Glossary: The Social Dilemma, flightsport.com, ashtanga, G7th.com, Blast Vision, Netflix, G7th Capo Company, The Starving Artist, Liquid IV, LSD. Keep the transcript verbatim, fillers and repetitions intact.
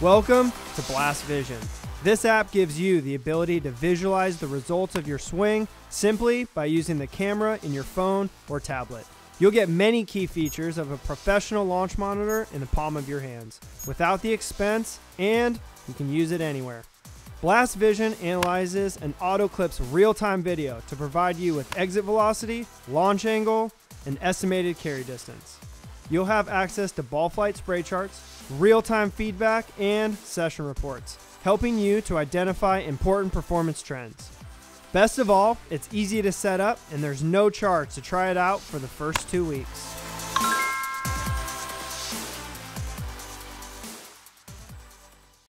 Welcome to Blast Vision. This app gives you the ability to visualize the results of your swing simply by using the camera in your phone or tablet. You'll get many key features of a professional launch monitor in the palm of your hands, without the expense, and you can use it anywhere. Blast Vision analyzes an AutoClip's real-time video to provide you with exit velocity, launch angle, and estimated carry distance. You'll have access to ball flight spray charts, real-time feedback, and session reports, helping you to identify important performance trends. Best of all, it's easy to set up and there's no charge to try it out for the first two weeks.